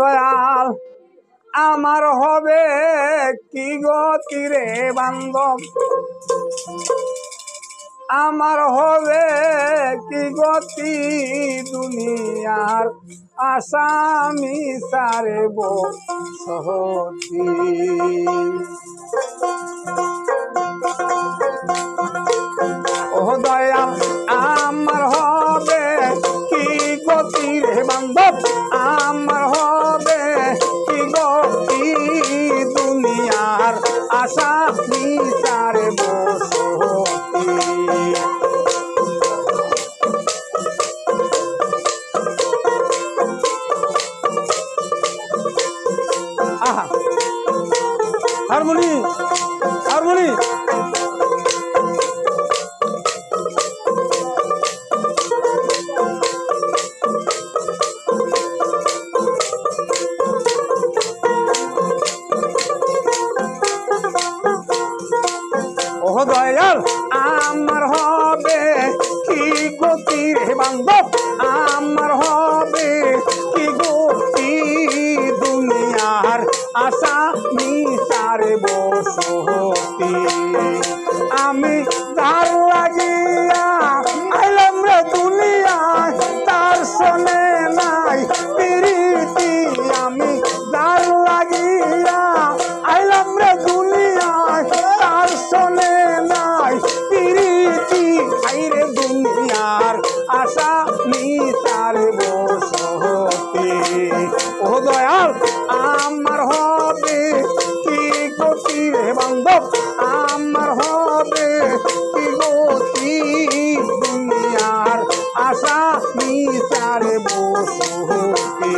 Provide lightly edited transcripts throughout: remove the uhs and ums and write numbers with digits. দয়াল আমার হবে কি গতি রে বান্দব, আমার হবে কি গতি দুনিয়ার আসামি সারে বসতি। ও দয়াল আমার হবে কি গতি রে বান্দব, আমার হবে কি গতি দুনিয়ার আসামি সারে বসতি। হারমোনি হারমোনি ও দয়াল আমার হবে কি গতি রে বান্দব, আমার হবে কি গতি দুনিয়ার আশা মিশারে বসতি। আমি তার লাগিয়া আইলাম রে দুনিয়ায়, তার শোনে নাই প্রীতি। আমি তার লাগিয়া আইলাম রে দুনিয়ায়, তার শোনে নাই প্রীতি। আইরে দুনিয়ার আশা মিশারে বসতি। ও দয়াল আমার হবে কি গতি রে বান্দব, আমার হবে কি গতি দুনিয়ার আশা মিশারে বসতি।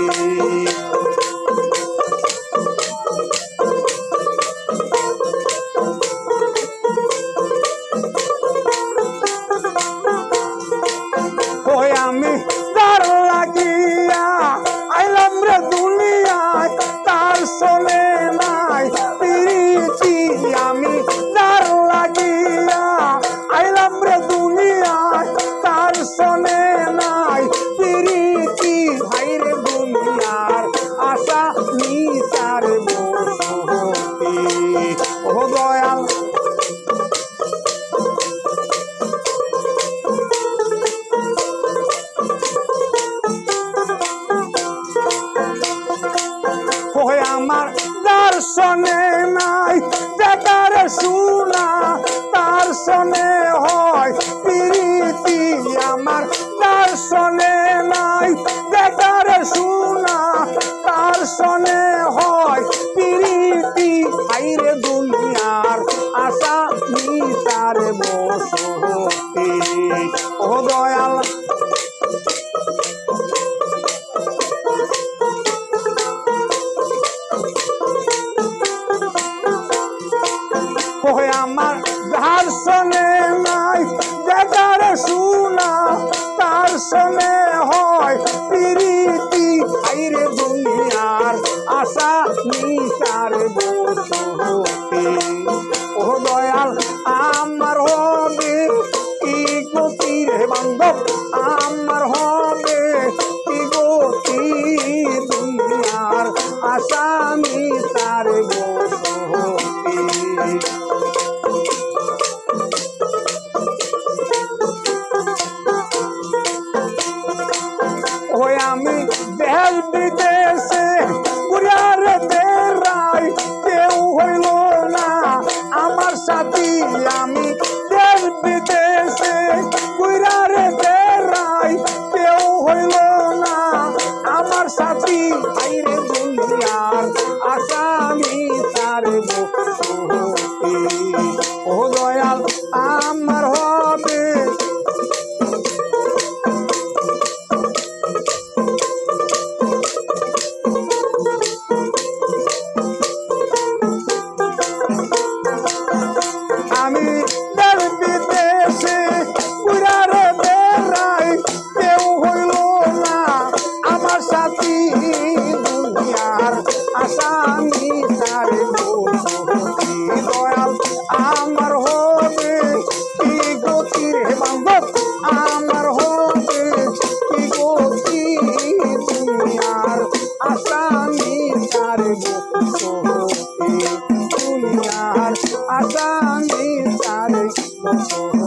আমি তার লাগিয়া আইলাম রে দুনিয়ায়, তার শোনে নাই প্রীতি। আমি তার লাগিয়া আইলাম রে দুনিয়ায়, তার শোনে নাই প্রীতি। হাইরে দুনিয়ার আশা মিশারে বসতি। ও দয়াল আমার তার শোনে নাই দেখার শোনা, তার শোনে হয় প্রীতি। আমার তার শোনে নাই দেখার শোনা, তার শোনে হয় প্রীতি। আইরে দুনিয়ার আশা মিশারে বসতি। ও দয়াল আমার তার শোনে নাই দেখার শোনা, তার শোনে হয় প্রীতি। আইরে দুনিয়ার আশা মিশারে বসতি। ও দয়াল আমার হবে কি গতি রে বান্দব, আমার হবে কি গতি দুনিয়ার আশা মিশারে বসতি। আমি দেশ বিদেশে ঘুরার বেড়াই, কেউ হইল না আমার সাথী। আমি দেশ বিদেশে ঘুরার বেড়াই, কেউ হইল না আমার সাথী। আইরে দুনিয়ার আশা মিশারে বসতি। ও দয়াল আমার হবে আশা মিশারে বসতি। দয়াল আমার হবে কি গতি রে বান্দব, আমার হবে কি গতি দুনিয়ার আশা Akan